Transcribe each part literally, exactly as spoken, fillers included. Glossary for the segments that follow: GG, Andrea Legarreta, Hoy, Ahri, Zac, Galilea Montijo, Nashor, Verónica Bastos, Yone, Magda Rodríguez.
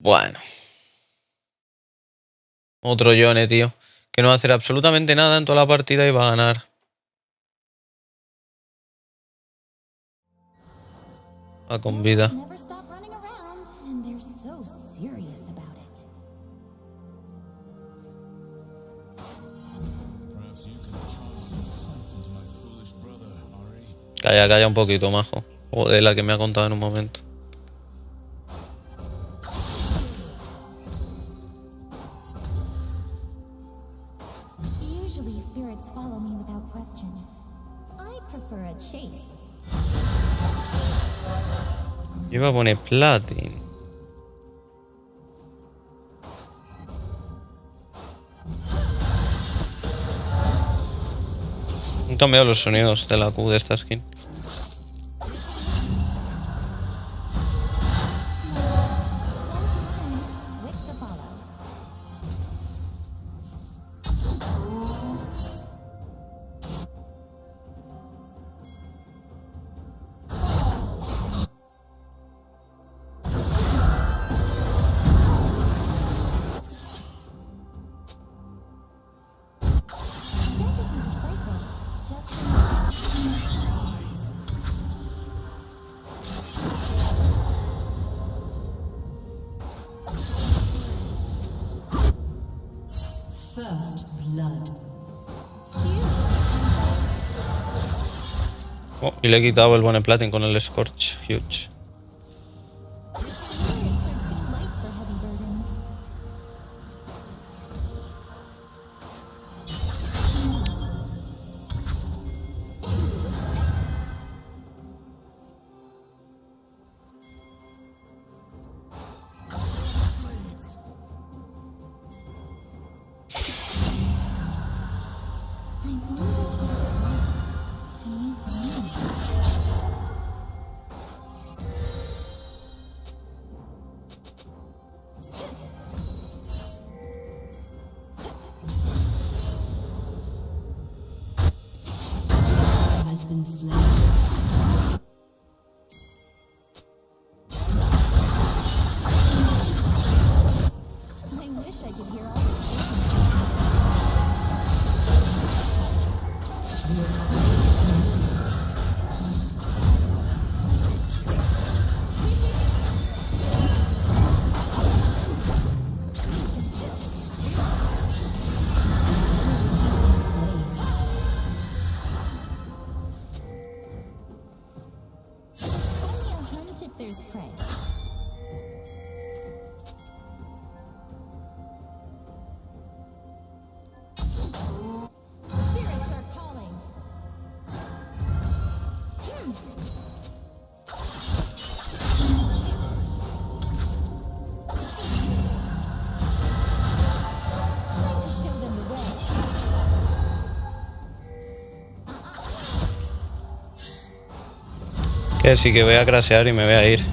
Bueno. Otro Yone, tío. Que no va a hacer absolutamente nada en toda la partida y va a ganar. Va con vida. Calla, calla un poquito, majo. Joder, la que me ha contado en un momento. Yo iba a poner platin. No cambiado los sonidos de la Q de esta skin. First blood. Oh, y le he quitado el Bone Platin con el Scorch Huge. Que sí, que voy a crashear y me voy a ir.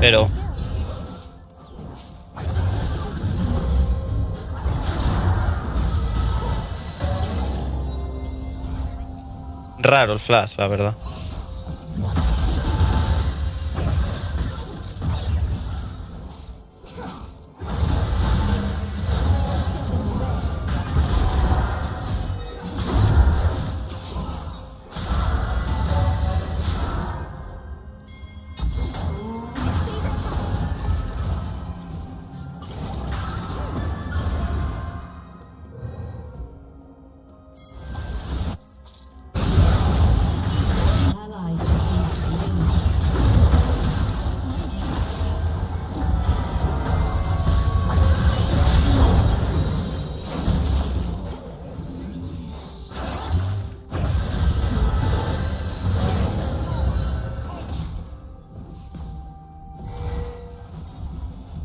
Pero raro el flash, la verdad.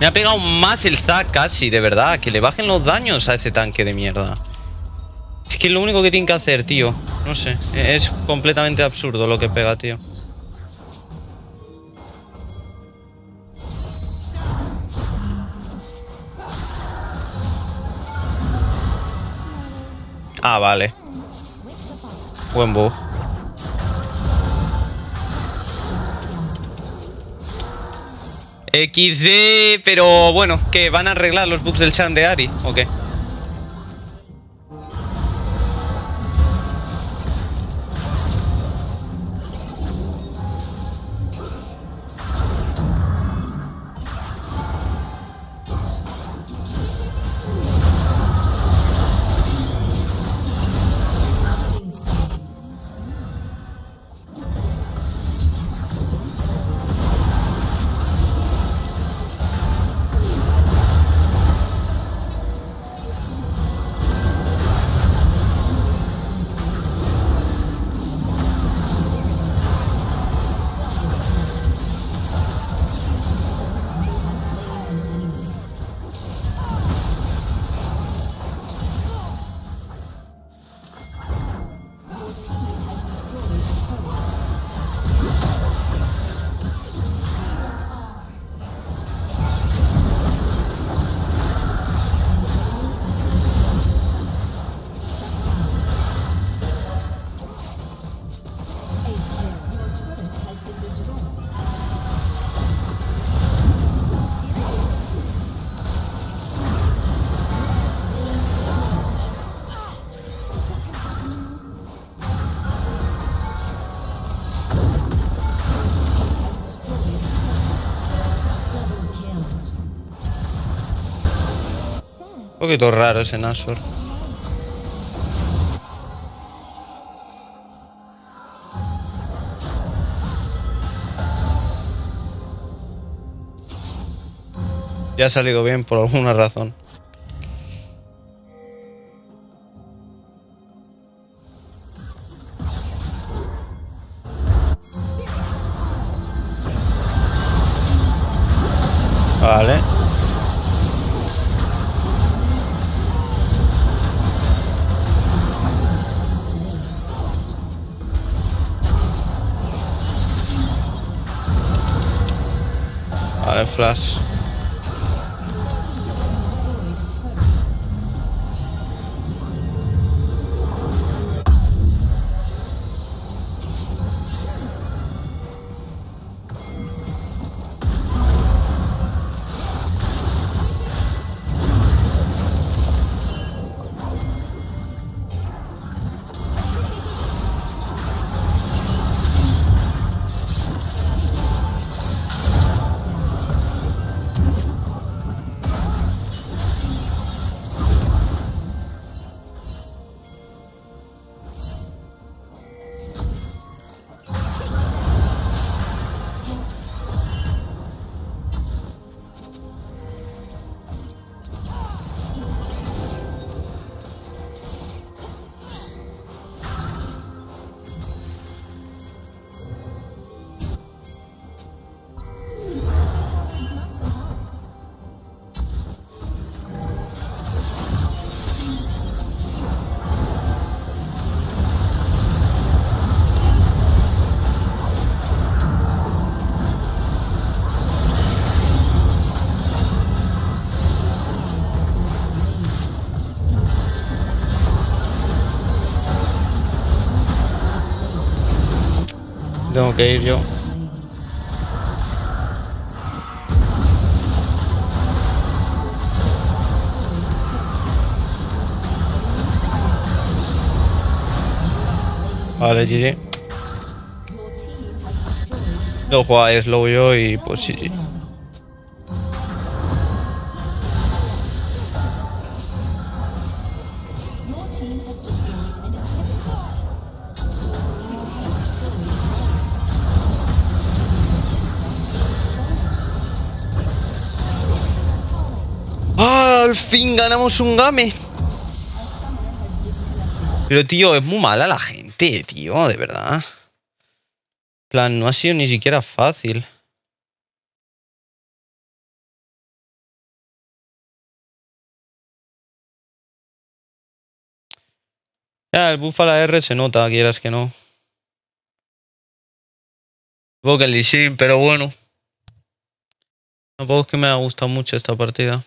Me ha pegado más el Zac casi, de verdad. Que le bajen los daños a ese tanque de mierda. Es que es lo único que tiene que hacer, tío. No sé, es completamente absurdo lo que pega, tío. Ah, vale. Buen bug. equis de, pero bueno, que van a arreglar los bugs del chan de Ahri, ¿o qué? Un poquito raro ese Nashor. Ya ha salido bien por alguna razón. Vale. Vale, flash. Tengo que ir yo. Vale, G G. Lo jugaba slow yo y pues G G. Por fin ganamos un game. Pero, tío, es muy mala la gente, tío, de verdad. En plan, no ha sido ni siquiera fácil. Ah, el buff a la R se nota, quieras que no. Vocal y sí, pero bueno. Tampoco es que me haya gustado mucho esta partida.